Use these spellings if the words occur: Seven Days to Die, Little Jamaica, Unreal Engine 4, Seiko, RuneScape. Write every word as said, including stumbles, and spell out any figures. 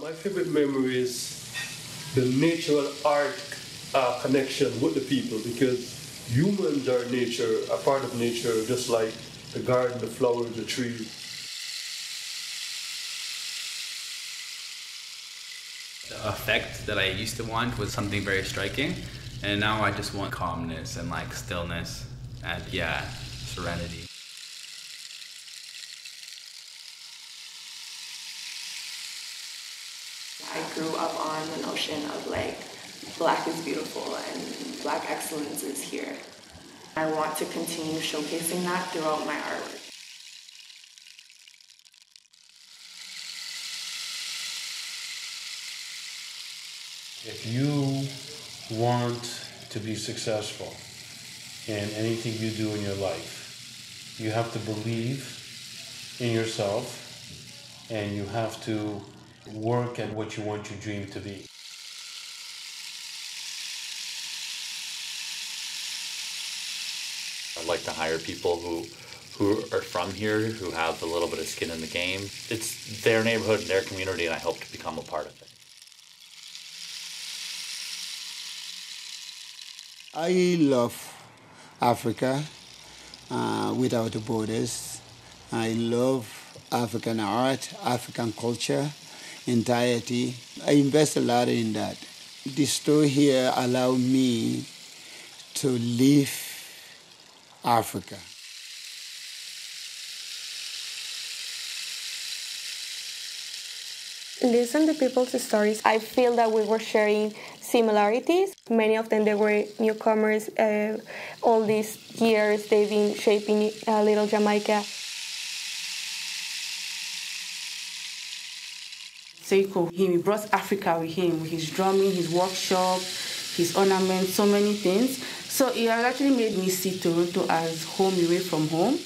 My favorite memory is the natural art uh, connection with the people, because humans are nature, a part of nature, just like the garden, the flowers, the trees. The effect that I used to want was something very striking, and now I just want calmness and like stillness and yeah, serenity. I grew up on the notion of like, Black is beautiful and Black excellence is here. I want to continue showcasing that throughout my artwork. If you want to be successful in anything you do in your life, you have to believe in yourself and you have to work at what you want your dream to be. I like to hire people who who are from here, who have a little bit of skin in the game. It's their neighborhood, their community, and I hope to become a part of it. I love Africa uh, without borders. I love African art, African culture, entirety. I invest a lot in that. The store here allowed me to live Africa. Listen to people's stories. I feel that we were sharing similarities. Many of them, they were newcomers. Uh, all these years, they've been shaping uh, Little Jamaica. Seiko, he brought Africa with him, with his drumming, his workshop, his ornaments, so many things. So it actually made me see Toronto as home away from home.